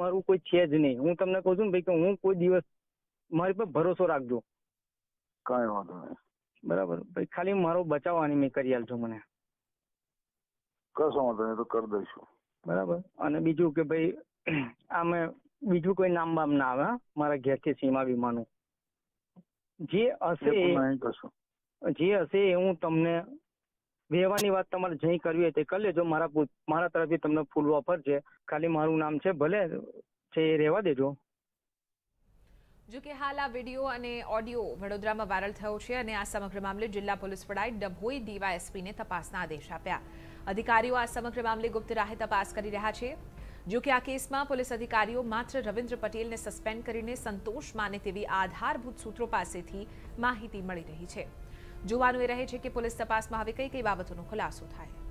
मारू कोई है ज नहीं। हूँ तमने कहू छू भाई कि हूँ कोई दिवस मारी पर भरोसा राखजो। कई वांधो नहीं बराबर भाई, खाली मारो बचाववानी मैं करी आलजो। मने कसो वांधो नहीं तो कर देशो बराबर। અને બીજું કે ભાઈ આમ બીજું કોઈ નામ બામ ના આવે મારા ઘેર થી સીમા વીમાનું જે હશે એ હું તમને વેવાની વાત તમારે જઈ કરવી હોય તે કરી લેજો। મારા તરફથી તમને ફૂલ ઓફર છે, ખાલી મારું નામ છે ભલે છે એ રહેવા દેજો। જો કે હાલ આ વિડીયો અને ઓડિયો વડોદરામાં વાયરલ થયો છે અને આ સમગ્ર મામલે જિલ્લા પોલીસ વડાએ ડભોઈ ડીવાયએસપીને તપાસના આદેશ આપ્યા। અધિકારીઓ આ સમગ્ર મામલે ગુપ્ત રાહે તપાસ કરી રહ્યા છે। જો કે આ કેસમાં પોલીસ અધિકારીઓ માત્ર રવિન્દ્ર પટેલને સસ્પેન્ડ કરીને સંતોષ માને તેવી આધારભૂત સૂત્રો પાસેથી માહિતી મળી રહી છે। જોવાનું એ રહે છે કે પોલીસ તપાસમાં હવે કઈ બાબતોનો ખુલાસો થાય।